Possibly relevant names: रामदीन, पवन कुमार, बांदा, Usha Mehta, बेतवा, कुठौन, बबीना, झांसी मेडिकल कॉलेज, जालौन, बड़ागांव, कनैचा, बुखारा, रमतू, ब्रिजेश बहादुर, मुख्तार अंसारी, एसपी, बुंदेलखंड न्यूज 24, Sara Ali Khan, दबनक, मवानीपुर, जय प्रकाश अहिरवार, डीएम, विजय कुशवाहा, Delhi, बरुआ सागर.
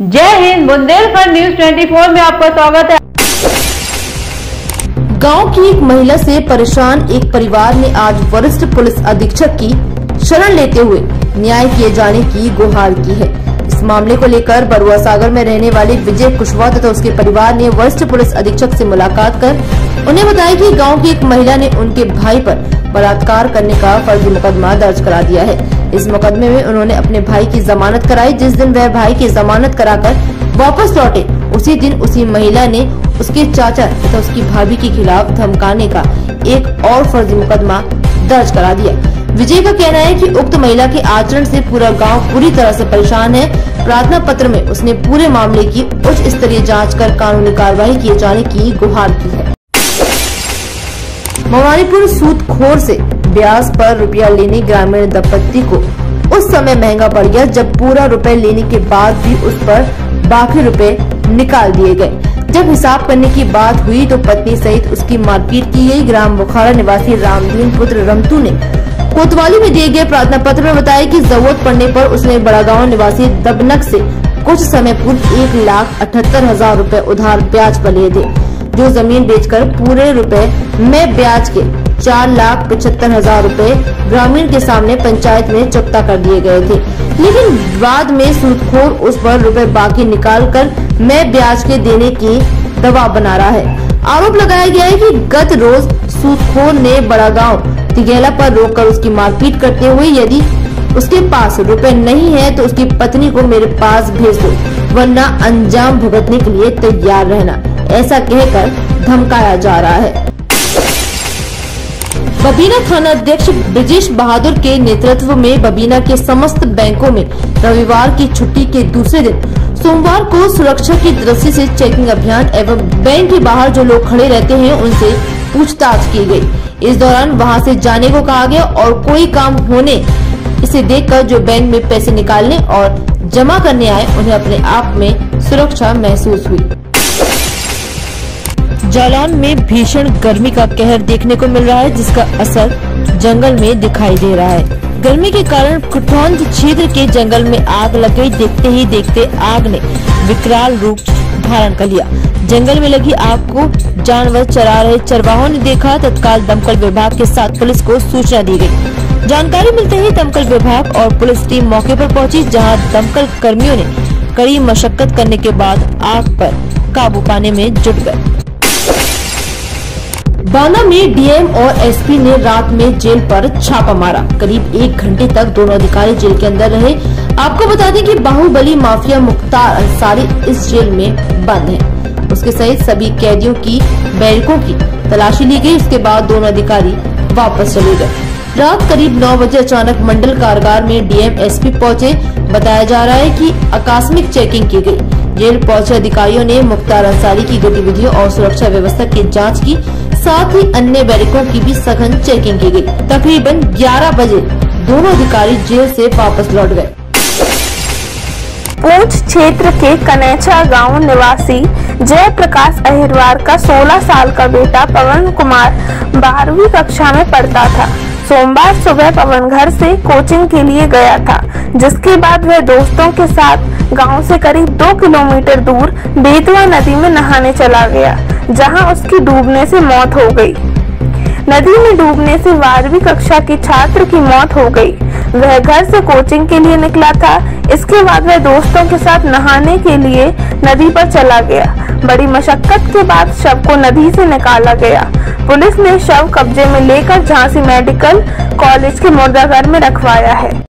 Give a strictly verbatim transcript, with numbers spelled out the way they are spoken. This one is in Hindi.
जय हिंद, बुंदेलखंड न्यूज चौबीस में आपका स्वागत है। गांव की एक महिला से परेशान एक परिवार ने आज वरिष्ठ पुलिस अधीक्षक की शरण लेते हुए न्याय किए जाने की गुहार की है। इस मामले को लेकर बरुआ सागर में रहने वाले विजय कुशवाहा तथा उसके परिवार ने वरिष्ठ पुलिस अधीक्षक से मुलाकात कर उन्हें बताया कि गांव की एक महिला ने उनके भाई पर बलात्कार करने का फर्जी मुकदमा दर्ज करा दिया है। इस मुकदमे में उन्होंने अपने भाई की जमानत कराई। जिस दिन वह भाई की जमानत कराकर वापस लौटे उसी दिन उसी महिला ने उसके चाचा तथा तो उसकी भाभी के खिलाफ धमकाने का एक और फर्जी मुकदमा दर्ज करा दिया। विजय का कहना है कि उक्त महिला के आचरण से पूरा गांव पूरी तरह से परेशान है। प्रार्थना पत्र में उसने पूरे मामले की उच्च स्तरीय जाँच कर कानूनी कार्रवाई किए जाने की गुहार की है। मवानीपुर सूदखोर से ब्याज पर रुपया लेने ग्रामीण दंपत्ति को उस समय महंगा पड़ गया जब पूरा रुपए लेने के बाद भी उस पर बाकी रुपए निकाल दिए गए। जब हिसाब करने की बात हुई तो पत्नी सहित उसकी मारपीट की गई। ग्राम बुखारा निवासी रामदीन पुत्र रमतू ने कोतवाली में दिए गए प्रार्थना पत्र में बताया कि जरूरत पड़ने पर उसने बड़ागांव निवासी दबनक से कुछ समय पूर्व एक लाख अठहत्तर हजार रूपए उधार ब्याज पर लिए थे, जो जमीन बेचकर पूरे रुपए में ब्याज के चार लाख पचहत्तर हजार रूपए ग्रामीण के सामने पंचायत में चुकता कर दिए गए थे। लेकिन बाद में सूदखोर उस पर रुपए बाकी निकालकर में ब्याज के देने की दबाव बना रहा है। आरोप लगाया गया है कि गत रोज सूदखोर ने बड़ागांव तिगेला पर रोककर उसकी मारपीट करते हुए यदि उसके पास रुपए नहीं है तो उसकी पत्नी को मेरे पास भेज दो वरना अंजाम भुगतने के लिए तैयार रहना, ऐसा कहकर धमकाया जा रहा है। बबीना थाना अध्यक्ष ब्रिजेश बहादुर के नेतृत्व में बबीना के समस्त बैंकों में रविवार की छुट्टी के दूसरे दिन सोमवार को सुरक्षा की दृष्टि से चेकिंग अभियान एवं बैंक के बाहर जो लोग खड़े रहते हैं उनसे पूछताछ की गई। इस दौरान वहां से जाने को कहा गया और कोई काम होने इसे देखकर जो बैंक में पैसे निकालने और जमा करने आए उन्हें अपने आप में सुरक्षा महसूस हुई। जालौन में भीषण गर्मी का कहर देखने को मिल रहा है, जिसका असर जंगल में दिखाई दे रहा है। गर्मी के कारण कुठौन क्षेत्र के जंगल में आग लग गई। देखते ही देखते आग ने विकराल रूप धारण कर लिया। जंगल में लगी आग को जानवर चरा रहे चरवाहों ने देखा। तत्काल दमकल विभाग के साथ पुलिस को सूचना दी गई। जानकारी मिलते ही दमकल विभाग और पुलिस टीम मौके पर पहुंची, जहां दमकल कर्मियों ने कड़ी मशक्कत करने के बाद आग पर काबू पाने में जुट गए। बांदा में डीएम और एसपी ने रात में जेल पर छापा मारा। करीब एक घंटे तक दोनों अधिकारी जेल के अंदर रहे। आपको बता दें कि बाहुबली माफिया मुख्तार अंसारी इस जेल में बंद है। उसके सहित सभी कैदियों की बैरकों की तलाशी ली गई। उसके बाद दोनों अधिकारी वापस चले गए। रात करीब नौ बजे अचानक मंडल कारागार में डीएम एसपी पहुंचे। बताया जा रहा है कि आकस्मिक चेकिंग की गयी। जेल पहुंचे अधिकारियों ने मुख्तार अंसारी की गतिविधियों और सुरक्षा व्यवस्था की जाँच की, साथ ही अन्य बैरिकों की भी सघन चेकिंग की गई। तकरीबन ग्यारह बजे दोनों अधिकारी जेल से वापस लौट गए। पूंछ क्षेत्र के कनैचा गांव निवासी जय प्रकाश अहिरवार का सोलह साल का बेटा पवन कुमार बारहवीं कक्षा में पढ़ता था। सोमवार सुबह पवन घर से कोचिंग के लिए गया था, जिसके बाद वह दोस्तों के साथ गांव से करीब दो किलोमीटर दूर बेतवा नदी में नहाने चला गया, जहां उसकी डूबने से मौत हो गई। नदी में डूबने से बारहवीं कक्षा के छात्र की मौत हो गई। वह घर से कोचिंग के लिए निकला था। इसके बाद वह दोस्तों के साथ नहाने के लिए नदी पर चला गया। बड़ी मशक्कत के बाद शव को नदी से निकाला गया। पुलिस ने शव कब्जे में लेकर झांसी मेडिकल कॉलेज के मुर्दाघर में रखवाया है।